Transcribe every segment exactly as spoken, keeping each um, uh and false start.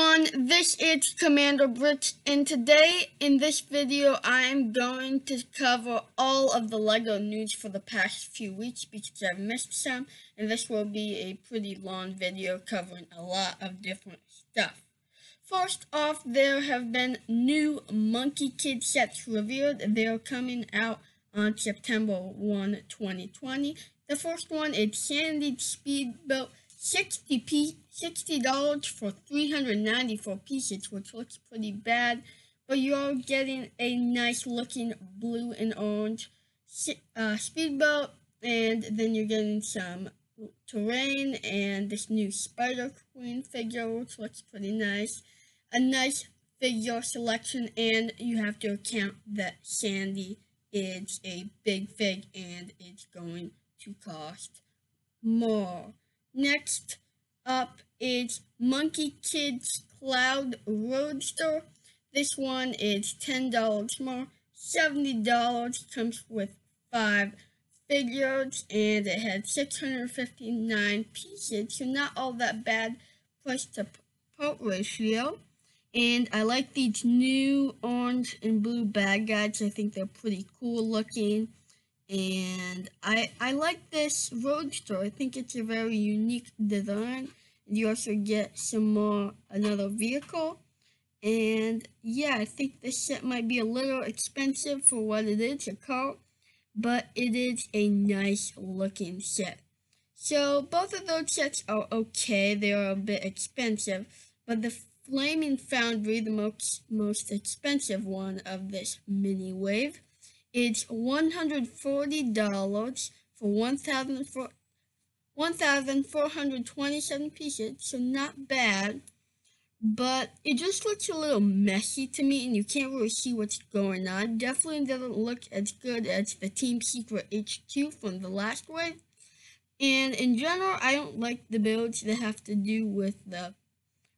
everyone, this is Commander Bricks, and today in this video I am going to cover all of the LEGO news for the past few weeks because I've missed some, and this will be a pretty long video covering a lot of different stuff. First off, there have been new Monkie Kid sets revealed. They're coming out on September first, twenty twenty. The first one is Sandy Speedboat. sixty dollars for three hundred ninety-four pieces, which looks pretty bad, but you're getting a nice looking blue and orange uh, speedboat, and then you're getting some terrain and this new Spider Queen figure, which looks pretty nice. A nice figure selection, and you have to account that Sandy is a big fig and it's going to cost more. Next up is Monkie Kid's Cloud Roadster. This one is ten dollars more, seventy dollars, comes with five figures, and it had six hundred fifty-nine pieces, so not all that bad price to part ratio. And I like these new orange and blue bad guys. I think they're pretty cool looking. And I I like this Roadster. I think it's a very unique design. You also get some more, another vehicle. And yeah, I think this set might be a little expensive for what it is, a car, but it is a nice looking set. So both of those sets are okay. They are a bit expensive, but the Flaming Foundry, the most, most expensive one of this mini wave, it's one hundred forty dollars for one thousand four hundred twenty-seven pieces, so not bad, but it just looks a little messy to me, and you can't really see what's going on. Definitely doesn't look as good as the Team Secret H Q from the last wave, and in general, I don't like the builds that have to do with the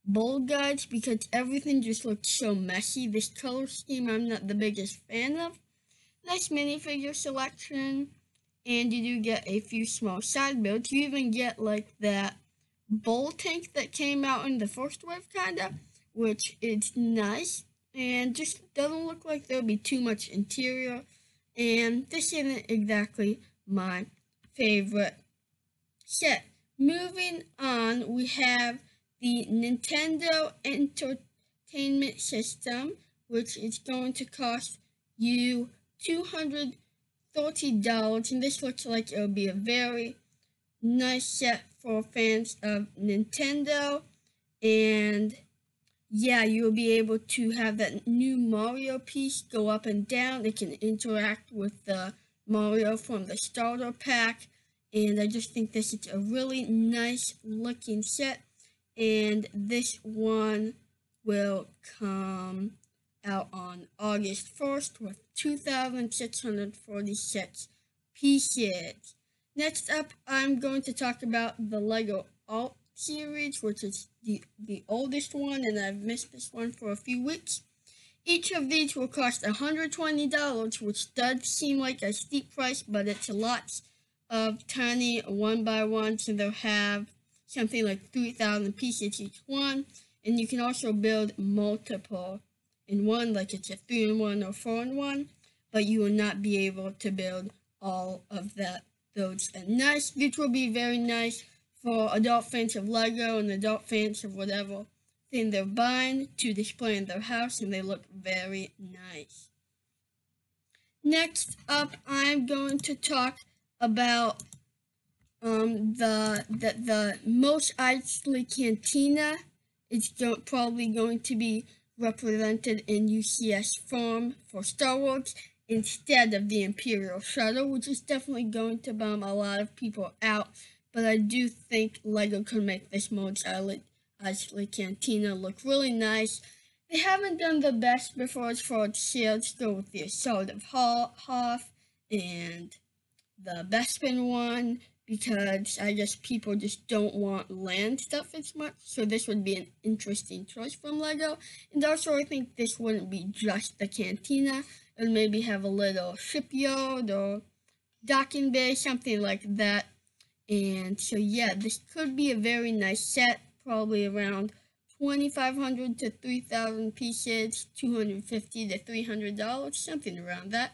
bowl guides because everything just looks so messy. This color scheme, I'm not the biggest fan of. Nice minifigure selection, and you do get a few small side builds. You even get like that bowl tank that came out in the first wave, kinda, which is nice, and just doesn't look like there'll be too much interior, and this isn't exactly my favorite set. Moving on, we have the Nintendo Entertainment System, which is going to cost you two hundred thirty dollars, and this looks like it'll be a very nice set for fans of Nintendo. And yeah, you'll be able to have that new Mario piece go up and down. It can interact with the Mario from the starter pack, and I just think this is a really nice looking set, and this one will come out on August first with two thousand six hundred forty-six pieces. Next up, I'm going to talk about the LEGO Alt Series, which is the, the oldest one, and I've missed this one for a few weeks. Each of these will cost one hundred twenty dollars, which does seem like a steep price, but it's lots of tiny one by one, so they'll have something like three thousand pieces each one, and you can also build multiple in one, like it's a three in one or four in one, but you will not be able to build all of that builds. And nice, this will be very nice for adult fans of LEGO and adult fans of whatever thing they're buying to display in their house, and they look very nice. Next up, I'm going to talk about um, the, the, the Mos Eisley Cantina. It's go probably going to be represented in U C S form for Star Wars instead of the Imperial Shuttle, which is definitely going to bum a lot of people out, but I do think LEGO could make this Mos Eisley Cantina look really nice. They haven't done the best before as far as sales go with the Assault of Hoth and the Bespin one, because I guess people just don't want land stuff as much, so this would be an interesting choice from LEGO. And also, I think this wouldn't be just the cantina, it would maybe have a little shipyard or docking bay, something like that. And so yeah, this could be a very nice set, probably around twenty-five hundred to three thousand pieces, two hundred fifty to three hundred dollars, something around that.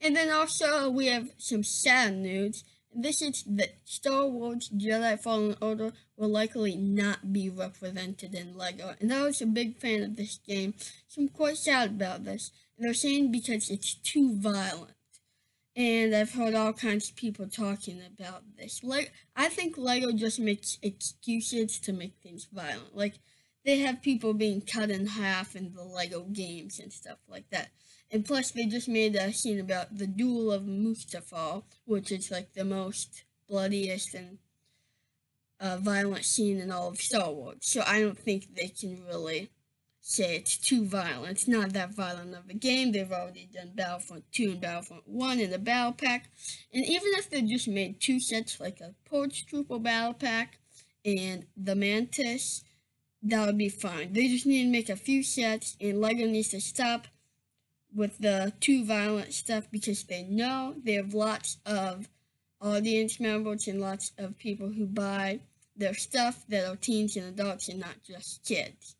And then also we have some sad news. This is that Star Wars Jedi Fallen Order will likely not be represented in LEGO. And I was a big fan of this game, so I'm quite sad about this. And they're saying because it's too violent. And I've heard all kinds of people talking about this. Like, I think LEGO just makes excuses to make things violent. Like, they have people being cut in half in the LEGO games and stuff like that. And plus, they just made a scene about the Duel of Mustafar, which is like the most bloodiest and uh, violent scene in all of Star Wars. So I don't think they can really say it's too violent. It's not that violent of a game. They've already done Battlefront two and Battlefront one in a battle pack. And even if they just made two sets, like a Porch Trooper battle pack and the Mantis, that would be fine. They just need to make a few sets, and LEGO needs to stop with the too violent stuff, because they know they have lots of audience members and lots of people who buy their stuff that are teens and adults and not just kids.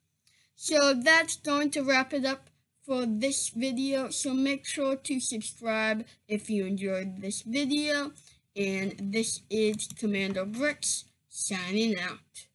So that's going to wrap it up for this video. So make sure to subscribe if you enjoyed this video. And this is Commander Bricks signing out.